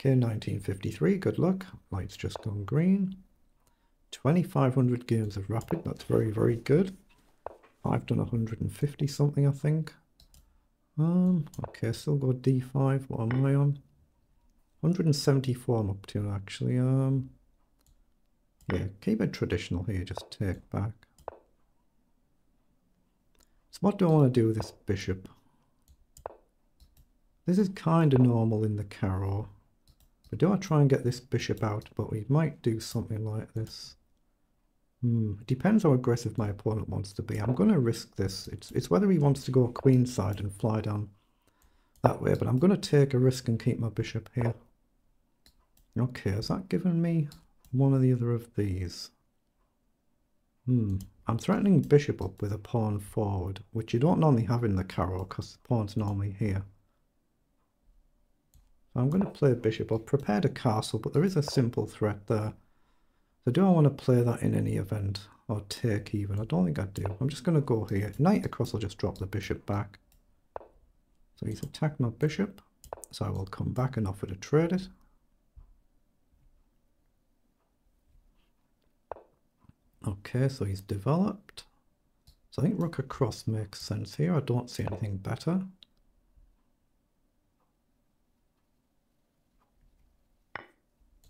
Okay, 1953, good luck. Light's just gone green. 2,500 games of rapid, that's very, very good. I've done 150 something, I think. Okay, still got D5, what am I on? 174 I'm up to, actually. Yeah, keep it traditional here, just take back. So what do I want to do with this bishop? This is kind of normal in the Caro. But do I try and get this bishop out? But we might do something like this. Depends how aggressive my opponent wants to be. I'm going to risk this. It's whether he wants to go queenside and fly down that way. But I'm going to take a risk and keep my bishop here. Okay, has that given me one or the other of these? I'm threatening bishop up with a pawn forward, which you don't normally have in the Caro because the pawn's normally here. I'm going to play bishop. I've prepared a castle, but there is a simple threat there. So do I want to play that in any event or take even? I don't think I do. I'm just going to go here. Knight across, I'll just drop the bishop back. So he's attacked my bishop. So I will come back and offer to trade it. Okay, so he's developed. So I think rook across makes sense here. I don't see anything better.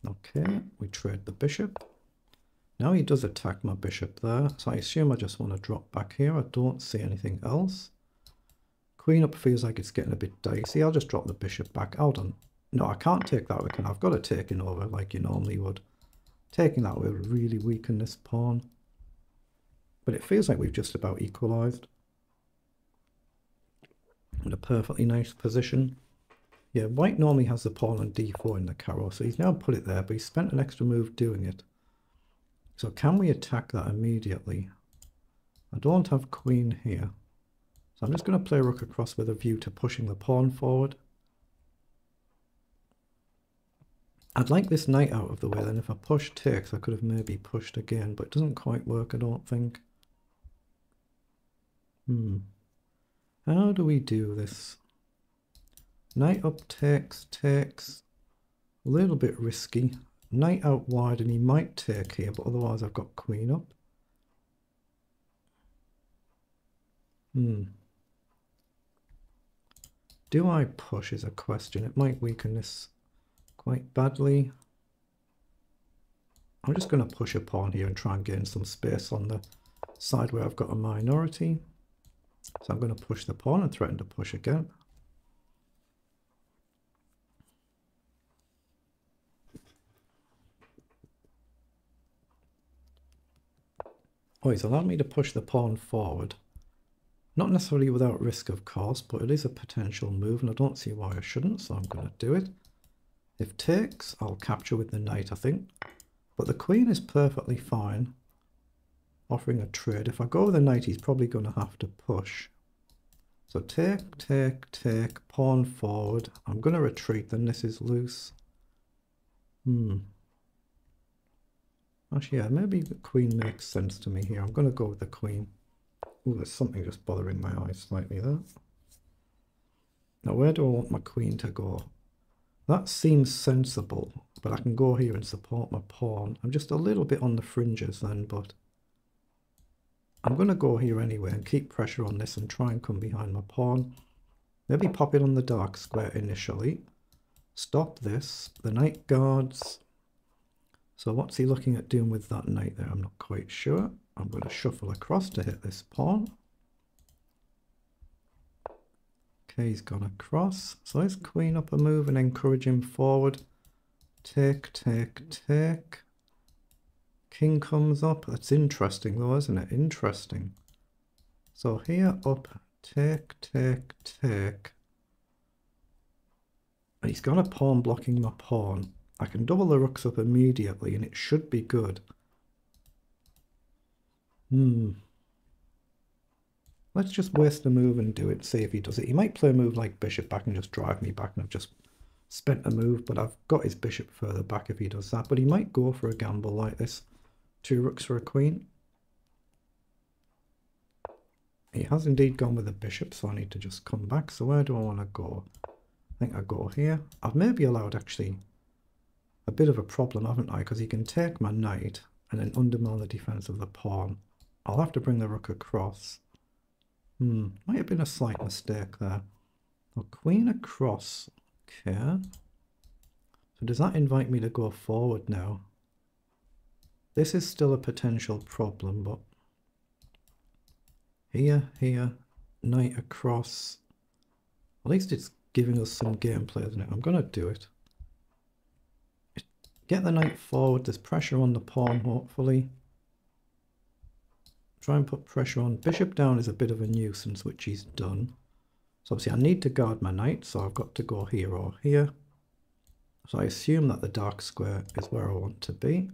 Okay, we trade the bishop. Now he does attack my bishop there, so I assume I just want to drop back here. I don't see anything else. Queen up feels like it's getting a bit dicey. I'll just drop the bishop back. Hold on. No, I can't take that way. I've got to take it over like you normally would. Taking that way would really weaken this pawn. But it feels like we've just about equalised. In a perfectly nice position. Yeah, white normally has the pawn on d4 in the Caro, so he's now put it there, but he spent an extra move doing it. So can we attack that immediately? I don't have queen here. So I'm just going to play rook across with a view to pushing the pawn forward. I'd like this knight out of the way, then if I push takes, I could have maybe pushed again, but it doesn't quite work, I don't think. How do we do this? Knight up takes, a little bit risky. Knight out wide and he might take here, but otherwise I've got queen up. Do I push is a question. It might weaken this quite badly. I'm just going to push a pawn here and try and gain some space on the side where I've got a minority. So I'm going to push the pawn and threaten to push again. Oh, he's allowed me to push the pawn forward. Not necessarily without risk, of course, but it is a potential move, and I don't see why I shouldn't, so I'm going to do it. If takes, I'll capture with the knight, I think. But the queen is perfectly fine, offering a trade. If I go with the knight, he's probably going to have to push. So take, pawn forward. I'm going to retreat, then this is loose. Actually, yeah, maybe the queen makes sense to me here. I'm going to go with the queen. Oh, there's something just bothering my eyes slightly there. Now, where do I want my queen to go? That seems sensible, but I can go here and support my pawn. I'm just a little bit on the fringes then, but I'm going to go here anyway and keep pressure on this and try and come behind my pawn. Maybe pop it on the dark square initially. Stop this. The knight guards. So what's he looking at doing with that knight there? I'm not quite sure. I'm going to shuffle across to hit this pawn. Okay, he's gone across. So let's queen up a move and encourage him forward. Take. King comes up. That's interesting though, isn't it? Interesting. So here up, take. And he's got a pawn blocking my pawn. I can double the rooks up immediately and it should be good. Let's just waste a move and do it, see if he does it. He might play a move like bishop back and just drive me back and I've just spent a move, but I've got his bishop further back if he does that. But he might go for a gamble like this. 2 rooks for a queen. He has indeed gone with a bishop, so I need to just come back. So where do I want to go? I think I go here. I've maybe allowed actually a bit of a problem, haven't I? Because he can take my knight and then undermine the defense of the pawn. I'll have to bring the rook across. Might have been a slight mistake there. Oh, queen across. Okay. So does that invite me to go forward now? This is still a potential problem, but here, knight across. At least it's giving us some gameplay, isn't it? I'm going to do it. Get the knight forward. There's pressure on the pawn, hopefully. Try and put pressure on. Bishop down is a bit of a nuisance, which he's done. So obviously I need to guard my knight, so I've got to go here or here. So I assume that the dark square is where I want to be.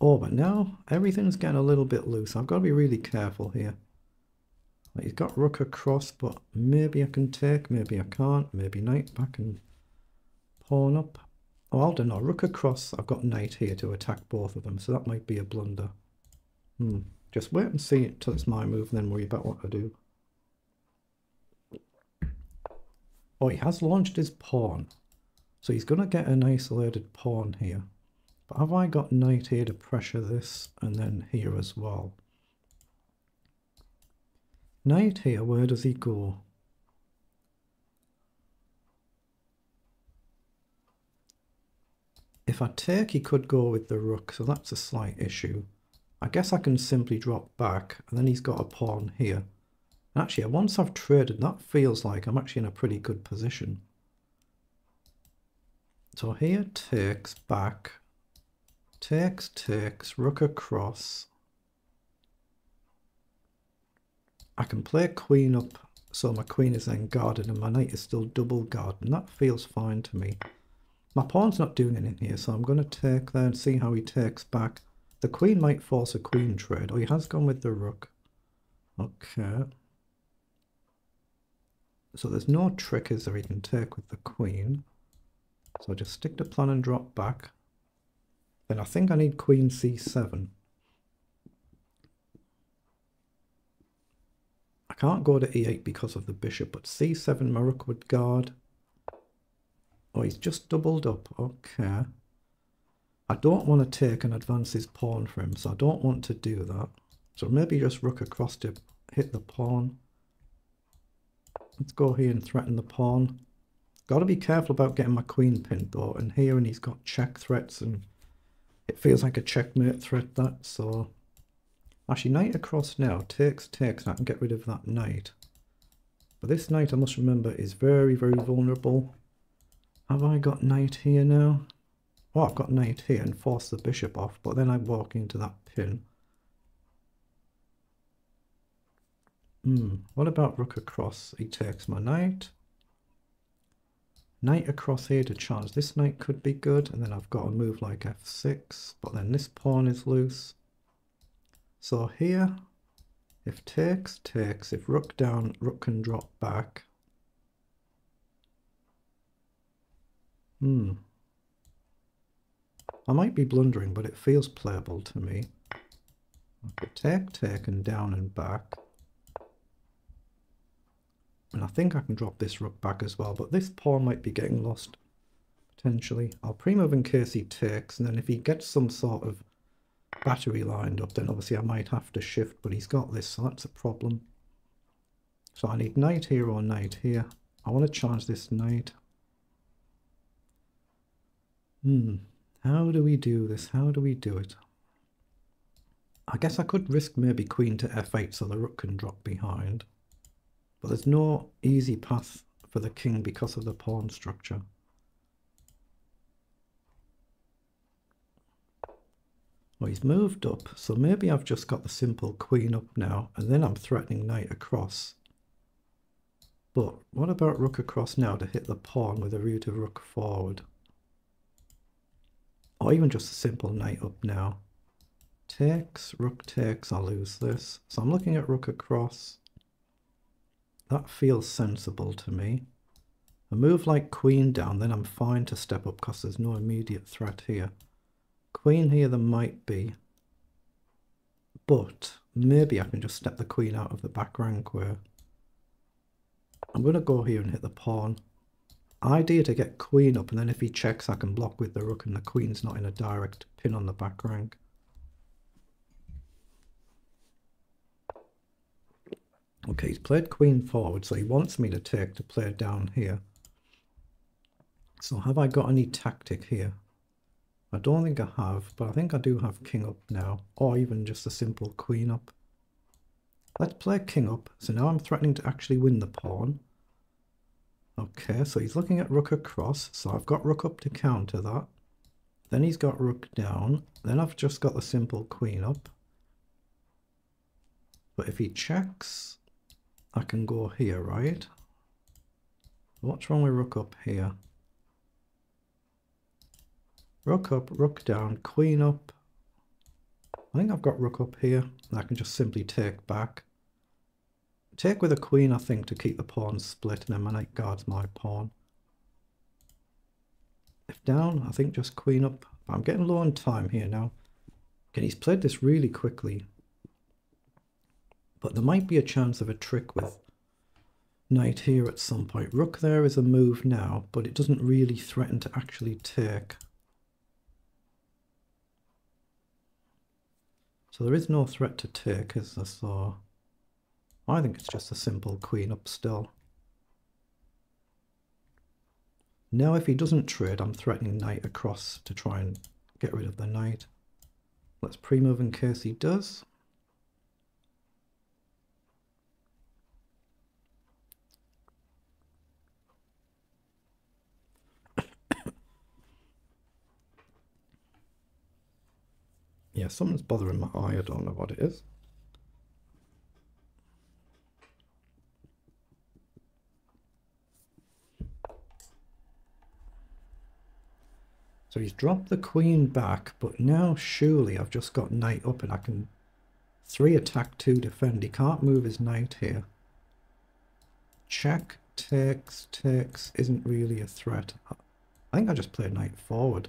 Oh, but now everything's getting a little bit loose. I've got to be really careful here. Like, he's got rook across, but maybe I can take, maybe I can't, maybe knight back and pawn up. Oh, I don't know. Rook across, I've got knight here to attack both of them, so that might be a blunder. Just wait and see until it's my move and then worry about what I do. Oh, he has launched his pawn. So he's going to get an isolated pawn here. But have I got knight here to pressure this and then here as well? Knight here, where does he go? If I take, he could go with the rook, so that's a slight issue. I guess I can simply drop back, and then he's got a pawn here. And actually, once I've traded, that feels like I'm actually in a pretty good position. So here takes back, takes, takes, rook across. I can play queen up, so my queen is then guarded and my knight is still double guarded, and that feels fine to me. My pawn's not doing anything here, so I'm going to take there and see how he takes back. The queen might force a queen trade, or he has gone with the rook. Okay. So there's no trick, is there, he can take with the queen. So I'll just stick to plan and drop back. Then I think I need queen c7. I can't go to e8 because of the bishop, but c7 my rook would guard. Oh, he's just doubled up. Okay. I don't want to take and advance his pawn for him, so I don't want to do that. So maybe just rook across to hit the pawn. Let's go here and threaten the pawn. Got to be careful about getting my queen pinned though, and here and he's got check threats, and it feels like a checkmate threat that, so... Actually, knight across now, takes, takes, and I can get rid of that knight. But this knight, I must remember, is very, very vulnerable. Have I got knight here now? Oh, I've got knight here and force the bishop off, but then I walk into that pin. What about rook across? He takes my knight. Knight across here to charge. This knight could be good, and then I've got a move like f6, but then this pawn is loose. So here, if takes, takes, if rook down, rook can drop back. I might be blundering, but it feels playable to me. Okay, take, take, and down and back. And I think I can drop this rook back as well, but this pawn might be getting lost, potentially. I'll pre-move in case he takes, and then if he gets some sort of battery lined up, then obviously I might have to shift, but he's got this, so that's a problem. So I need knight here or knight here. I want to charge this knight. How do we do this? How do we do it? I guess I could risk maybe queen to f8 so the rook can drop behind. But there's no easy path for the king because of the pawn structure. Well, he's moved up, so maybe I've just got the simple queen up now, and then I'm threatening knight across. But what about rook across now to hit the pawn with a view to rook forward? Or even just a simple knight up now. Takes, rook takes, I'll lose this. So I'm looking at rook across. That feels sensible to me. A move like queen down, then I'm fine to step up because there's no immediate threat here. Queen here there might be, but maybe I can just step the queen out of the back rank where I'm going to go here and hit the pawn. idea to get queen up, and then if he checks, I can block with the rook, and the queen's not in a direct pin on the back rank. Okay, he's played queen forward, so he wants me to take to play down here. So have I got any tactic here? I don't think I have, but I think I do have king up now, or even just a simple queen up. Let's play king up. So now I'm threatening to actually win the pawn. Okay, so he's looking at rook across, so I've got rook up to counter that. Then he's got rook down, then I've just got the simple queen up. But if he checks, I can go here, right? What's wrong with rook up here? Rook up, rook down, queen up. I think I've got rook up here, and I can just simply take back. Take with a queen, I think, to keep the pawn split, and then my knight guards my pawn. If down, I think just queen up. I'm getting low on time here now. Okay, he's played this really quickly. But there might be a chance of a trick with knight here at some point. Rook there is a move now, but it doesn't really threaten to actually take. So there is no threat to take, is there? So I think it's just a simple queen up still. Now if he doesn't trade, I'm threatening knight across to try and get rid of the knight. Let's pre-move in case he does. Yeah, something's bothering my eye, I don't know what it is. So he's dropped the queen back, but now surely I've just got knight up and I can 3 attack, 2 defend. He can't move his knight here. Check, takes, takes isn't really a threat. I think I just played knight forward.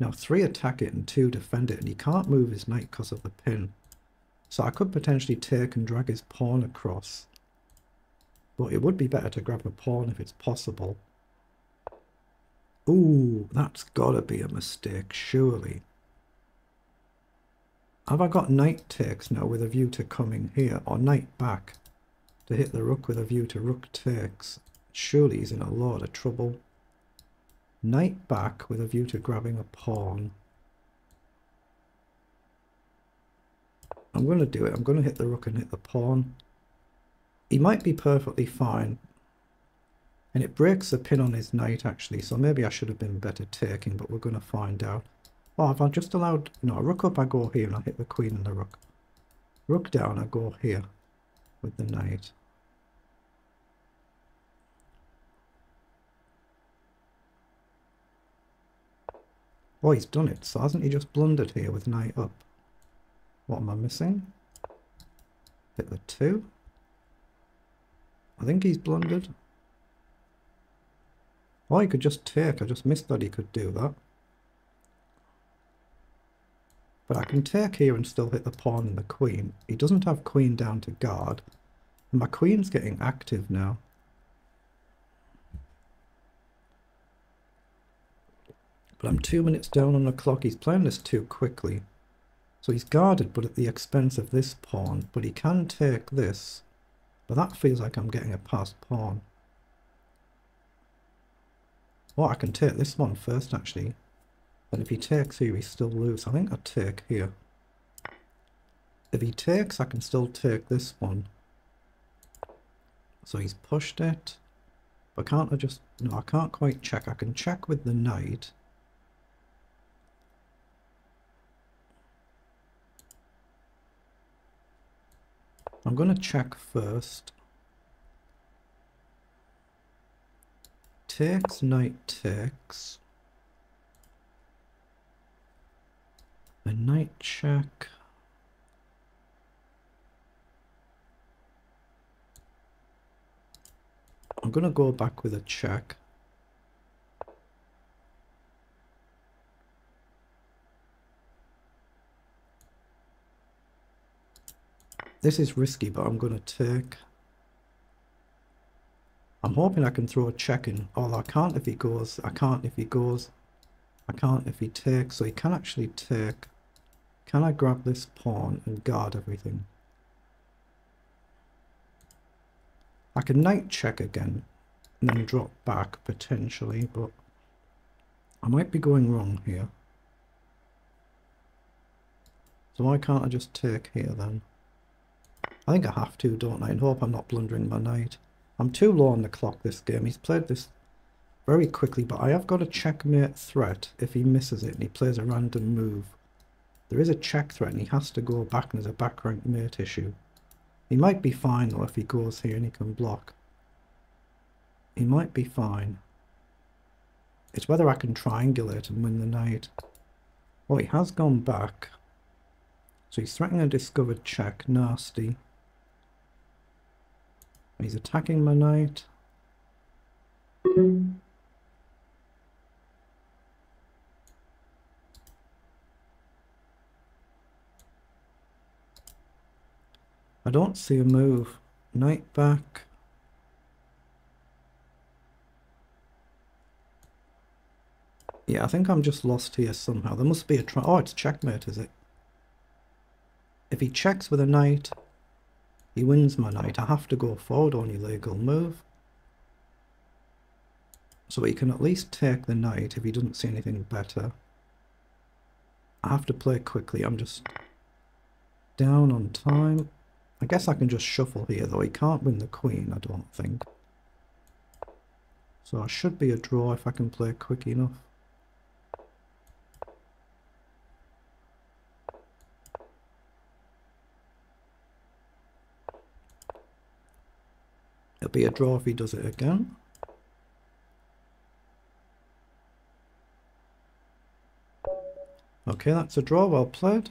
Now 3 attack it and 2 defend it, and he can't move his knight because of the pin. So I could potentially take and drag his pawn across. But it would be better to grab a pawn if it's possible. Ooh, that's gotta be a mistake, surely. Have I got knight takes now with a view to coming here, or knight back to hit the rook with a view to rook takes? Surely he's in a lot of trouble. Knight back with a view to grabbing a pawn. I'm going to do it. I'm going to hit the rook and hit the pawn. He might be perfectly fine. And it breaks the pin on his knight actually, so maybe I should have been better taking, but we're going to find out. Oh, if I just allowed, no, rook up I go here and I hit the queen and the rook. Rook down I go here with the knight. Oh, he's done it, so hasn't he just blundered here with knight up? What am I missing? Hit the 2. I think he's blundered. Oh, he could just take. I just missed that he could do that. But I can take here and still hit the pawn and the queen. He doesn't have queen down to guard. And my queen's getting active now. But I'm 2 minutes down on the clock. He's playing this too quickly. So he's guarded, but at the expense of this pawn. But he can take this. But that feels like I'm getting a passed pawn. Oh, I can take this one first, actually. Then if he takes here, he's still loose. I think I take here. If he takes, I can still take this one. So he's pushed it. But can't I just... No, I can't quite check. I can check with the knight. I'm going to check first. Takes, knight takes. A knight check. I'm going to go back with a check. This is risky, but I'm going to take. I'm hoping I can throw a check in. Although I can't if he goes. I can't if he goes. I can't if he takes. So he can actually take. Can I grab this pawn and guard everything? I can knight check again and then drop back potentially, but I might be going wrong here. So why can't I just take here then? I think I have to, don't I? And hope I'm not blundering my knight. I'm too low on the clock this game. He's played this very quickly, but I have got a checkmate threat if he misses it and he plays a random move. There is a check threat and he has to go back, and there's a back rank mate issue. He might be fine though if he goes here and he can block. He might be fine. It's whether I can triangulate and win the knight. Oh, he has gone back. So he's threatening a discovered check. Nasty. He's attacking my knight. I don't see a move. Knight back. Yeah, I think I'm just lost here somehow. There must be a try. Oh, it's checkmate, is it? If he checks with a knight, he wins my knight. I have to go forward on an illegal move. So he can at least take the knight if he doesn't see anything better. I have to play quickly. I'm just down on time. I guess I can just shuffle here though. He can't win the queen, I don't think. So I should be a draw if I can play quick enough. It'll be a draw if he does it again. Okay, that's a draw. Well played.